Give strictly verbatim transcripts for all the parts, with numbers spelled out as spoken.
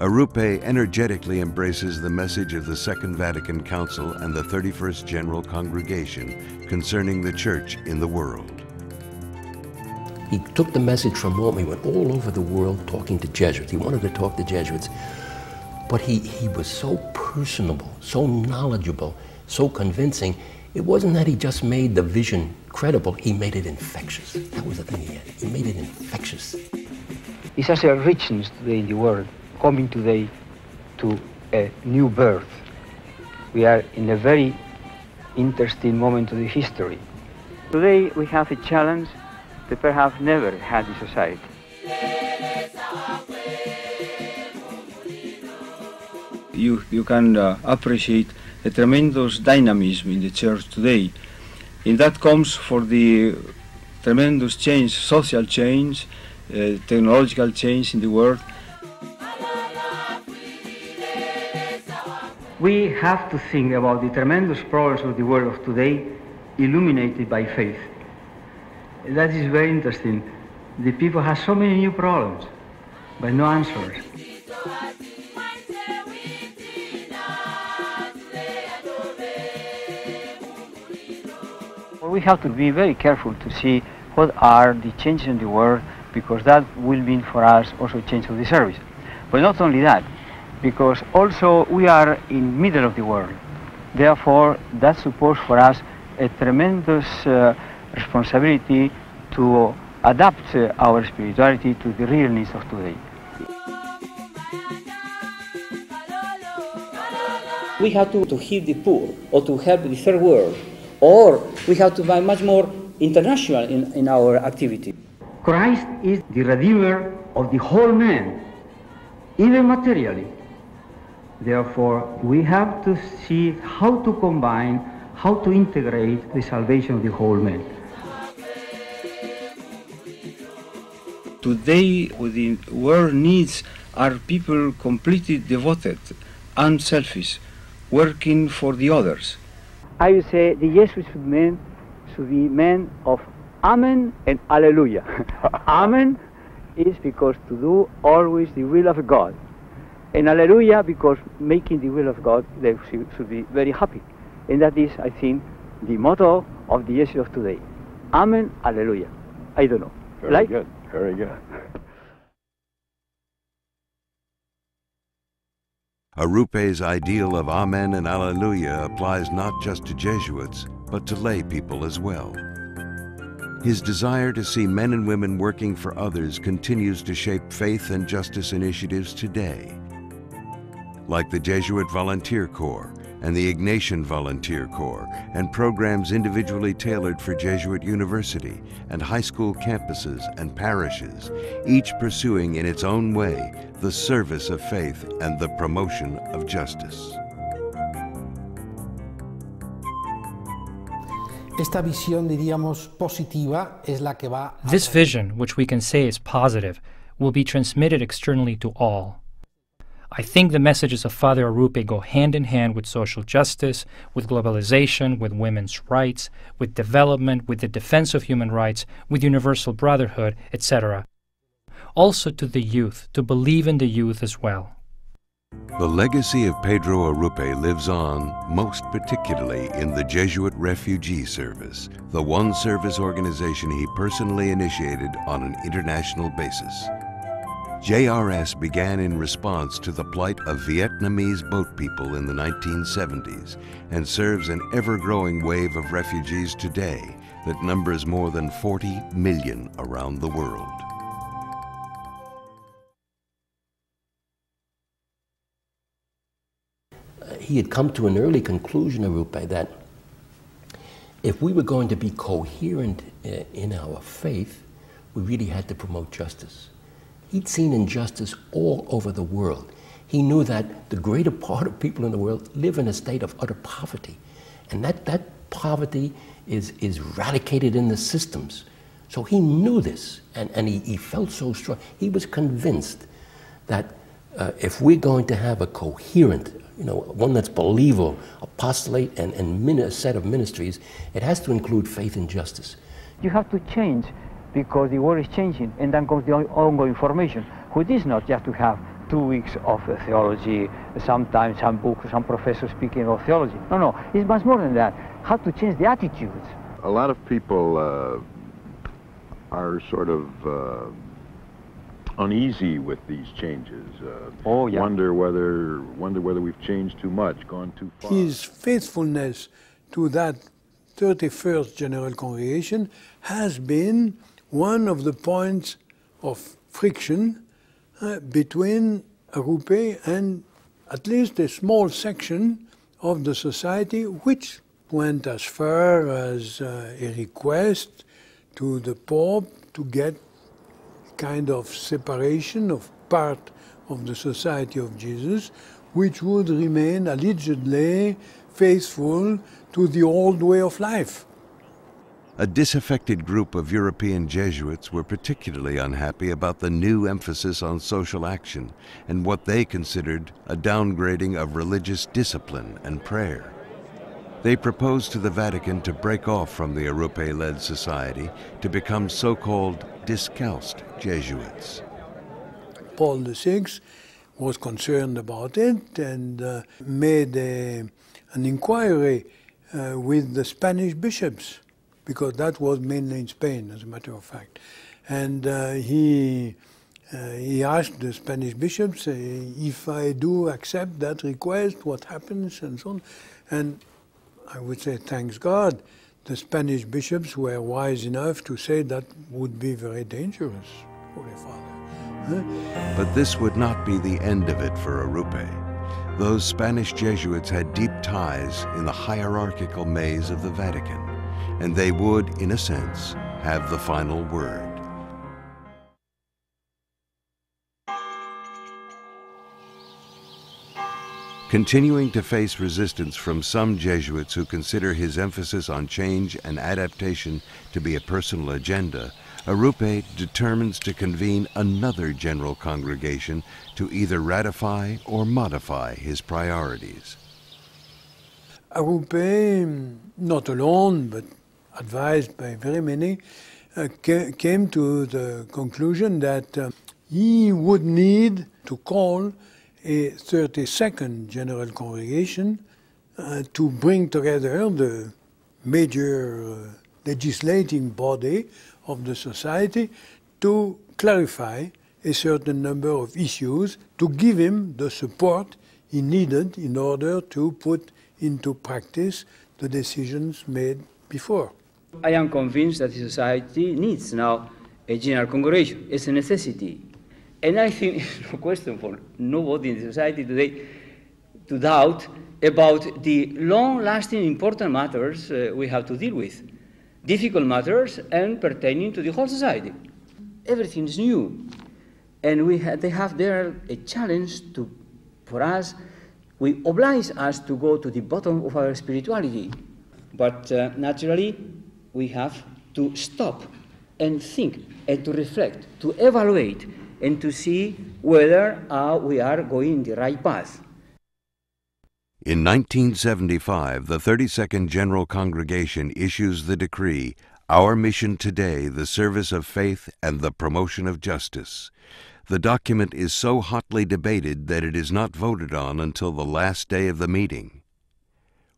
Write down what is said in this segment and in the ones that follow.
Arrupe energetically embraces the message of the Second Vatican Council and the thirty-first General Congregation concerning the Church in the world. He took the message from Rome. He went all over the world talking to Jesuits. He wanted to talk to Jesuits, but he, he was so personable, so knowledgeable, so convincing. It wasn't that he just made the vision credible, he made it infectious. That was the thing he had. He made it infectious. It's such a richness today in the world, coming today to a new birth. We are in a very interesting moment of the history. Today we have a challenge that perhaps never had in society. You, you can uh, appreciate a tremendous dynamism in the church today. And that comes for the tremendous change, social change, uh, technological change in the world. We have to think about the tremendous problems of the world of today, illuminated by faith. That is very interesting. The people have so many new problems, but no answers. We have to be very careful to see what are the changes in the world, because that will mean for us also change of the service. But not only that, because also we are in middle of the world. Therefore, that supposed for us a tremendous uh, responsibility to adapt uh, our spirituality to the real needs of today. We have to, to help the poor, or to help the third world, or we have to be much more international in, in our activity. Christ is the Redeemer of the whole man, even materially. Therefore, we have to see how to combine, how to integrate the salvation of the whole man. Today, what the world needs are people completely devoted, unselfish, working for the others. I would say the Jesuit men should be men of Amen and Alleluia. Amen is because to do always the will of God. And Alleluia because making the will of God, they should be very happy. And that is, I think, the motto of the Jesuit of today. Amen, Alleluia. I don't know. Very like? Good, very good. Arrupe's ideal of Amen and Alleluia applies not just to Jesuits, but to lay people as well. His desire to see men and women working for others continues to shape faith and justice initiatives today, like the Jesuit Volunteer Corps and the Ignatian Volunteer Corps, and programs individually tailored for Jesuit university and high school campuses and parishes, each pursuing in its own way the service of faith and the promotion of justice. This vision, which we can say is positive, will be transmitted externally to all. I think the messages of Father Arrupe go hand in hand with social justice, with globalization, with women's rights, with development, with the defense of human rights, with universal brotherhood, et cetera. Also to the youth, to believe in the youth as well. The legacy of Pedro Arrupe lives on, most particularly in the Jesuit Refugee Service, the one service organization he personally initiated on an international basis. J R S began in response to the plight of Vietnamese boat people in the nineteen seventies and serves an ever-growing wave of refugees today that numbers more than forty million around the world. He had come to an early conclusion, Arrupe, that if we were going to be coherent in our faith, we really had to promote justice. He'd seen injustice all over the world. He knew that the greater part of people in the world live in a state of utter poverty. And that, that poverty is, is radicated in the systems. So he knew this, and, and he, he felt so strong. He was convinced that uh, if we're going to have a coherent, you know, one that's believable, apostolate and, and a set of ministries, it has to include faith and justice. You have to change, because the world is changing, and then comes the ongoing formation, which is not just to have two weeks of theology, sometimes some book, some professor speaking of theology. No, no, it's much more than that. How to change the attitudes. A lot of people uh, are sort of uh, uneasy with these changes. Uh, oh, yeah. Wonder whether, wonder whether we've changed too much, gone too far. His faithfulness to that thirty-first General Congregation has been one of the points of friction uh, between Arrupe and at least a small section of the society, which went as far as uh, a request to the Pope to get a kind of separation of part of the Society of Jesus, which would remain allegedly faithful to the old way of life. A disaffected group of European Jesuits were particularly unhappy about the new emphasis on social action and what they considered a downgrading of religious discipline and prayer. They proposed to the Vatican to break off from the Arrupe-led society to become so-called Discalced Jesuits. Paul the sixth was concerned about it and uh, made a, an inquiry uh, with the Spanish bishops, because that was mainly in Spain, as a matter of fact. And uh, he, uh, he asked the Spanish bishops, uh, if I do accept that request, what happens, and so on. And I would say, thanks God, the Spanish bishops were wise enough to say that would be very dangerous, Holy Father. Huh? But this would not be the end of it for Arrupe. Those Spanish Jesuits had deep ties in the hierarchical maze of the Vatican, and they would, in a sense, have the final word. Continuing to face resistance from some Jesuits who consider his emphasis on change and adaptation to be a personal agenda, Arrupe determines to convene another general congregation to either ratify or modify his priorities. Arrupe, not alone, but advised by very many, uh, ca came to the conclusion that uh, he would need to call a thirty-second General Congregation uh, to bring together the major uh, legislating body of the society to clarify a certain number of issues, to give him the support he needed in order to put into practice the decisions made before. I am convinced that the society needs now a General Congregation. It's a necessity. And I think it's no question for nobody in society today to doubt about the long-lasting important matters uh, we have to deal with, difficult matters and pertaining to the whole society. Everything is new, and we ha they have there a challenge to, for us, we oblige us to go to the bottom of our spirituality. But uh, naturally, we have to stop and think and to reflect, to evaluate, and to see whether uh, we are going the right path. In nineteen seventy-five, the thirty-second General Congregation issues the decree, Our Mission Today, the Service of Faith and the Promotion of Justice. The document is so hotly debated that it is not voted on until the last day of the meeting.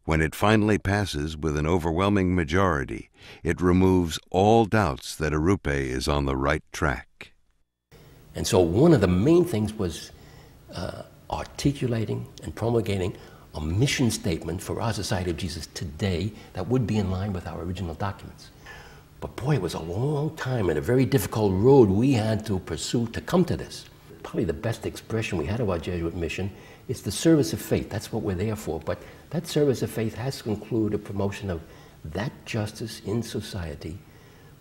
When it finally passes with an overwhelming majority, it removes all doubts that Arrupe is on the right track. And so one of the main things was uh, articulating and promulgating a mission statement for our Society of Jesus today that would be in line with our original documents. But boy, it was a long time and a very difficult road we had to pursue to come to this. Probably the best expression we had of our Jesuit mission is the service of faith. That's what we're there for. But that service of faith has to include a promotion of that justice in society,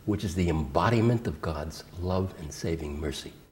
which is the embodiment of God's love and saving mercy.